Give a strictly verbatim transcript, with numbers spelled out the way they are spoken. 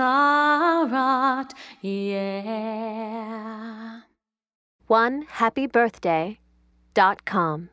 Sarath, yeah. one happy birthday dot com